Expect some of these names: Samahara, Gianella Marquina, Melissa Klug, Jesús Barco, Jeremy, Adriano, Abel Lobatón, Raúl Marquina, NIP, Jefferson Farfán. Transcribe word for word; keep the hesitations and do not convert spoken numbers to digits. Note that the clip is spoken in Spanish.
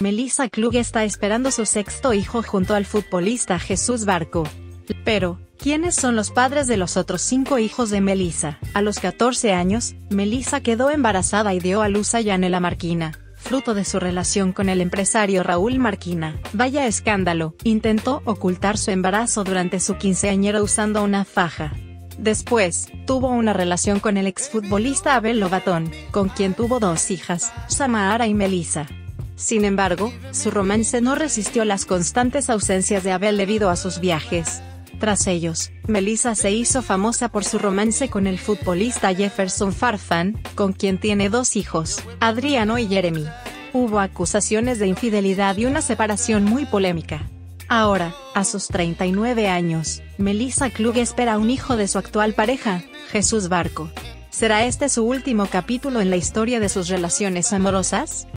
Melissa Klug está esperando su sexto hijo junto al futbolista Jesús Barco. Pero, ¿quiénes son los padres de los otros cinco hijos de Melissa? A los catorce años, Melissa quedó embarazada y dio a luz a Gianella Marquina, fruto de su relación con el empresario Raúl Marquina. Vaya escándalo, intentó ocultar su embarazo durante su quinceañero usando una faja. Después, tuvo una relación con el exfutbolista Abel Lobatón, con quien tuvo dos hijas, Samahara y Melissa. Sin embargo, su romance no resistió las constantes ausencias de Abel debido a sus viajes. Tras ellos, Melissa se hizo famosa por su romance con el futbolista Jefferson Farfán, con quien tiene dos hijos, Adriano y Jeremy. Hubo acusaciones de infidelidad y una separación muy polémica. Ahora, a sus treinta y nueve años, Melissa Klug espera un hijo de su actual pareja, Jesús Barco. ¿Será este su último capítulo en la historia de sus relaciones amorosas?